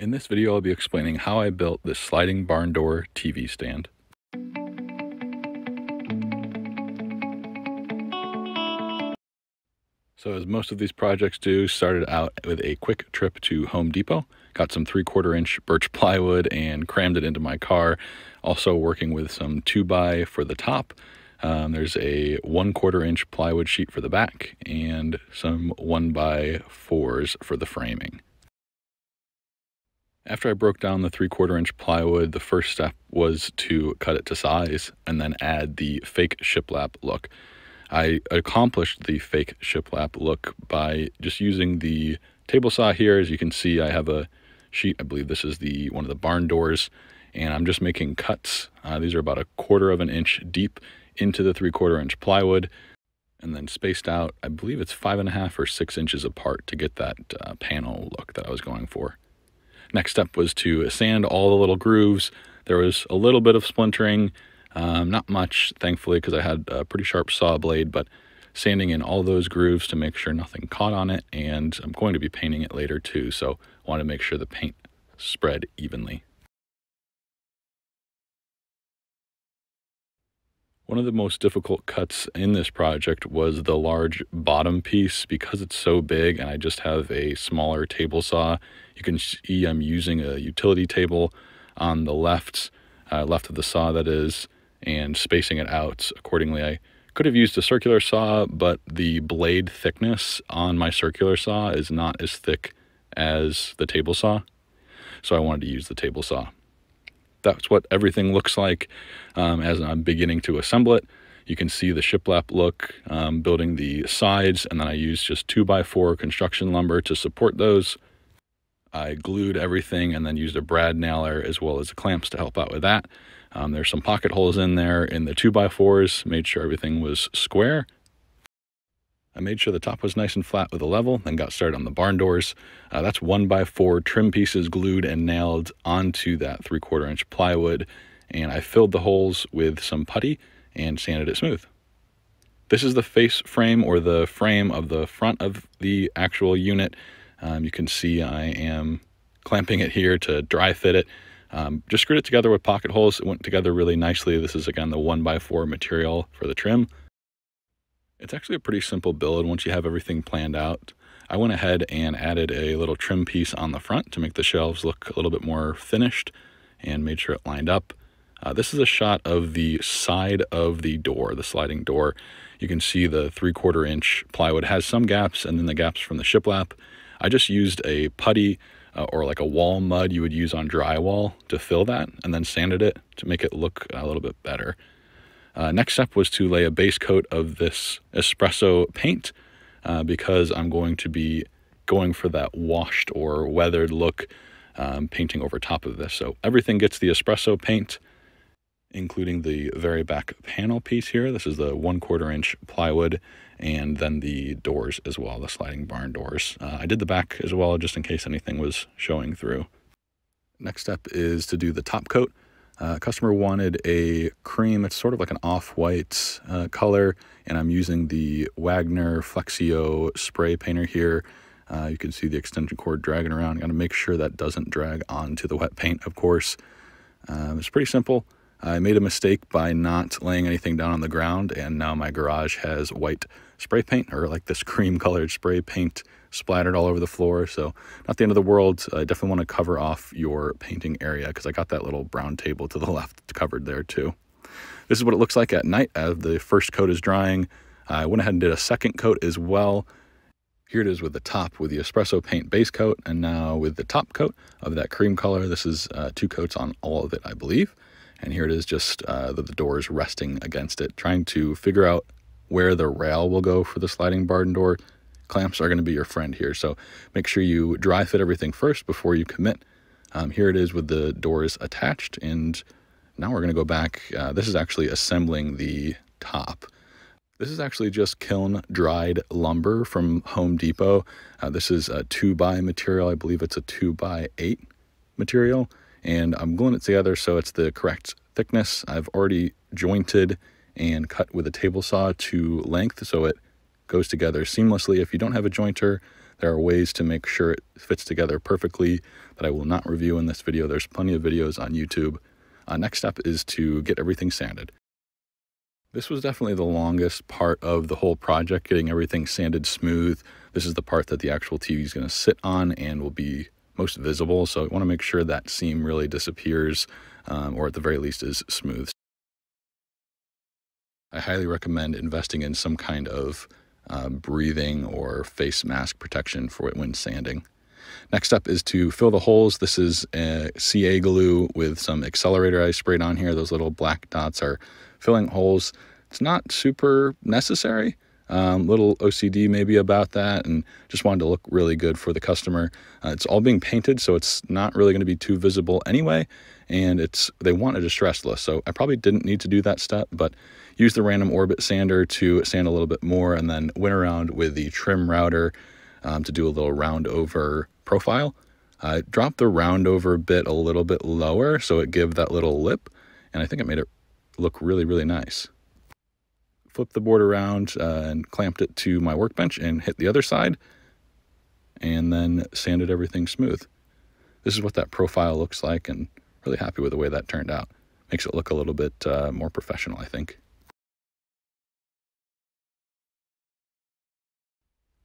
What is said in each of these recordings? In this video, I'll be explaining how I built this sliding barn door TV stand. So as most of these projects do, started out with a quick trip to Home Depot, got some 3/4 inch birch plywood and crammed it into my car. Also working with some 2x for the top. There's a 1/4 inch plywood sheet for the back and some 1x4s for the framing. After I broke down the 3/4 inch plywood, the first step was to cut it to size and then add the fake shiplap look. I accomplished the fake shiplap look by just using the table saw here. As you can see, I have a sheet. I believe this is one of the barn doors, and I'm just making cuts. These are about 1/4 inch deep into the 3/4 inch plywood, and then spaced out, I believe it's 5.5 or 6 inches apart to get that panel look that I was going for. Next step was to sand all the little grooves. There was a little bit of splintering. Not much, thankfully, because I had a pretty sharp saw blade, but sanding in all those grooves to make sure nothing caught on it, and I'm going to be painting it later too, so I want to make sure the paint spread evenly. One of the most difficult cuts in this project was the large bottom piece. Because it's so big and I just have a smaller table saw, you can see I'm using a utility table on the left of the saw, that is, and spacing it out accordingly. I could have used a circular saw, but the blade thickness on my circular saw is not as thick as the table saw, so I wanted to use the table saw. That's what everything looks like as I'm beginning to assemble it. You can see the shiplap look, building the sides, and then I used just 2x4 construction lumber to support those. I glued everything and then used a brad nailer as well as the clamps to help out with that. There's some pocket holes in there in the 2x4s, made sure everything was square. I made sure the top was nice and flat with a level, then got started on the barn doors. That's 1x4 trim pieces glued and nailed onto that 3/4 inch plywood, and I filled the holes with some putty and sanded it smooth. This is the face frame, or the frame of the front of the actual unit. You can see I am clamping it here to dry fit it. Just screwed it together with pocket holes. It went together really nicely. This is, again, the 1x4 material for the trim. It's actually a pretty simple build once you have everything planned out. I went ahead and added a little trim piece on the front to make the shelves look a little bit more finished and made sure it lined up. This is a shot of the side of the door, the sliding door. You can see the 3/4 inch plywood has some gaps, and then the gaps from the shiplap. I just used a putty or like a wall mud you would use on drywall to fill that, and then sanded it to make it look a little bit better. Next step was to lay a base coat of this espresso paint because I'm going to be going for that washed or weathered look, painting over top of this. So everything gets the espresso paint, including the very back panel piece here. This is the 1/4 inch plywood, and then the doors as well, the sliding barn doors. I did the back as well, just in case anything was showing through. Next step is to do the top coat. Customer wanted a cream. It's sort of like an off-white color, and I'm using the Wagner Flexio spray painter here. You can see the extension cord dragging around. Got to make sure that doesn't drag onto the wet paint, of course. It's pretty simple. I made a mistake by not laying anything down on the ground, and now my garage has white spray paint, or like this cream-colored spray paint, splattered all over the floor. So not the end of the world. I definitely want to cover off your painting area, because I got that little brown table to the left covered there too. This is what it looks like at night as the first coat is drying. I went ahead and did a second coat as well. Here it is with the top, with the espresso paint base coat, and now with the top coat of that cream color. This is 2 coats on all of it, I believe. And here it is, just the doors resting against it. Trying to figure out where the rail will go for the sliding barn door. Clamps are going to be your friend here, so make sure you dry fit everything first before you commit. Here it is with the doors attached, and now we're going to go back. This is actually assembling the top. This is actually just kiln dried lumber from Home Depot. This is a 2x material. I believe it's a 2x8 material. And I'm gluing it together so it's the correct thickness. I've already jointed and cut with a table saw to length so it goes together seamlessly. If you don't have a jointer, There are ways to make sure it fits together perfectly that I will not review in this video. There's plenty of videos on YouTube. Next step is to get everything sanded. This was definitely the longest part of the whole project, getting everything sanded smooth. This is the part that the actual TV is going to sit on and will be most visible. So we want to make sure that seam really disappears, or at the very least is smooth. I highly recommend investing in some kind of breathing or face mask protection for it when sanding. Next up is to fill the holes. This is a CA glue with some accelerator I sprayed on here. Those little black dots are filling holes. It's not super necessary. Little OCD maybe about that, and just wanted to look really good for the customer. It's all being painted, so it's not really going to be too visible anyway, and they want a distressed list, so I probably didn't need to do that step, but use the random orbit sander to sand a little bit more, and then went around with the trim router to do a little round over profile. Dropped the round over bit a little bit lower so it gave that little lip, and I think it made it look really, really nice. Flipped the board around and clamped it to my workbench and hit the other side, and then sanded everything smooth. This is what that profile looks like, and really happy with the way that turned out. Makes it look a little bit more professional, I think.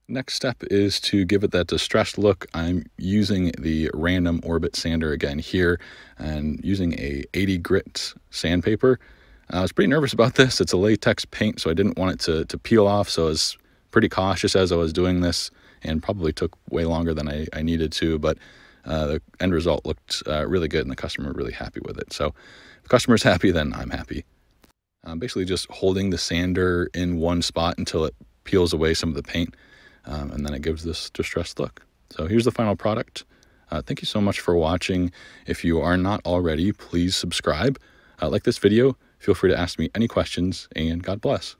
Next step is to give it that distressed look. I'm using the random orbit sander again here and using a 80 grit sandpaper. I was pretty nervous about this. It's a latex paint, so I didn't want it to peel off, so I was pretty cautious as I was doing this, and probably took way longer than I needed to, but the end result looked really good, and the customer really happy with it. So if the customer's happy, then I'm happy. I'm basically just holding the sander in one spot until it peels away some of the paint. And then it gives this distressed look. So here's the final product. Thank you so much for watching. If you are not already, please subscribe. Like this video, feel free to ask me any questions, and God bless.